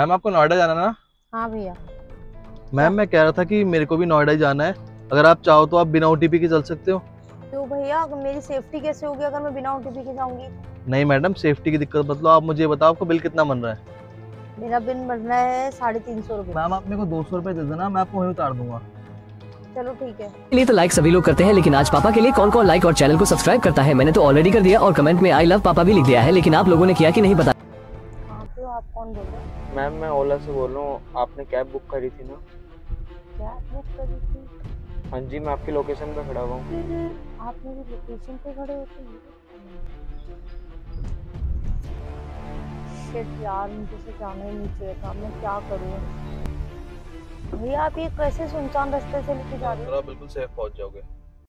Ma'am आपको नोएडा जाना ना? हाँ भैया। मैम मैं कह रहा था कि मेरे को भी नोएडा ही जाना है, अगर आप चाहो तो आप बिना ओटीपी के चल सकते हो। क्यों भैया, मेरी सेफ्टी कैसे होगी अगर मैं बिना ओटीपी के जाऊंगी? नहीं मैडम, सेफ्टी की दिक्कत मतलब आप मुझे बताओ आपको बिल कितना बन रहा है? मेरा बिल बन रहा है 350 रुपए। मैम आप मेरे को 200 रुपए दे देना, मैं आपको वहीं उतार दूंगा। चलो ठीक है। लिए तो लाइक सभी लोग करते हैं, लेकिन आज पापा के लिए कौन कौन लाइक और चैनल को सब्सक्राइब करता है? मैंने तो ऑलरेडी कर दिया और कमेंट में आई लव पापा भी लिख दिया है, लेकिन आप लोगों ने किया कि नहीं पता। आप कौन बोल रहे हैं? मैम मैं ओला से बोल रहा हूँ, आपने कैब बुक करी थी ना? क्या बुक करी थी? हाँ जी, मैं आपकी लोकेशन पे खड़ा हुआ हूँ। आप मेरी लोकेशन पे खड़े होते हैं? शिट यार, मुझे से जाना ही नहीं चाहिए था, मैं क्या करूँ? भैया आप ये कैसे सुनसान रास्ते से लेके जा रहे हो? बिल्कुल सेफ पहुँच जाओगे।